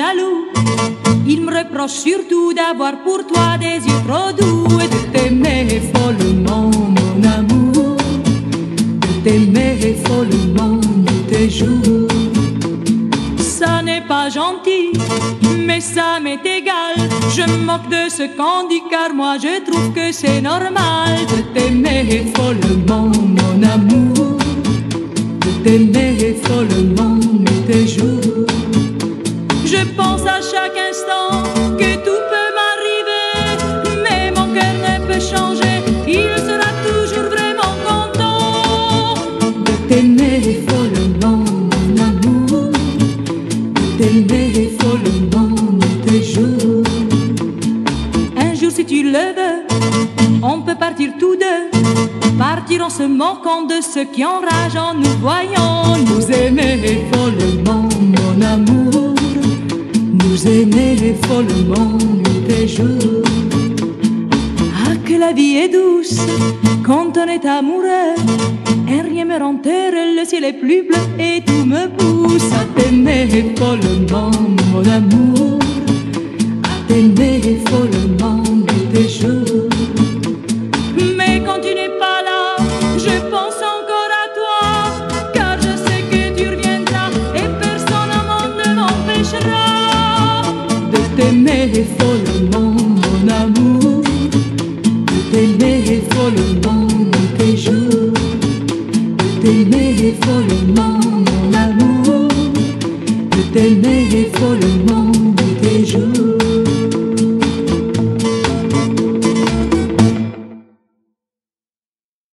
jaloux. Il me reproche surtout d'avoir pour toi des yeux trop doux et de t'aimer follement, mon amour, de t'aimer follement tous tes jours. Ça n'est pas gentil, mais ça m'est égal. Je me moque de ce qu'on dit car moi je trouve que c'est normal de t'aimer follement, mon amour, de t'aimer follement tous tes jours. Je pense à chaque instant que tout peut m'arriver, mais mon cœur ne peut changer, il sera toujours vraiment content de t'aimer follement, mon amour, de t'aimer follement tes jours. Un jour si tu le veux, on peut partir tous deux, partir en se moquant de ceux qui enragent en nous voyant, nous aimer follement, mon amour, nous aimer follement tes jours. Ah, que la vie est douce quand on est amoureux, et rien me rend heureux, le ciel est plus bleu et tout me pousse à t'aimer follement, mon amour, à t'aimer follement tes jours. Mais quand tu n'es pas là, je pense encore à toi, car je sais que tu reviendras et personne au monde ne m'empêchera de t'aimer follement, mon amour, de t'aimer follement tes jours, de t'aimer follement, mon amour, de t'aimer follement.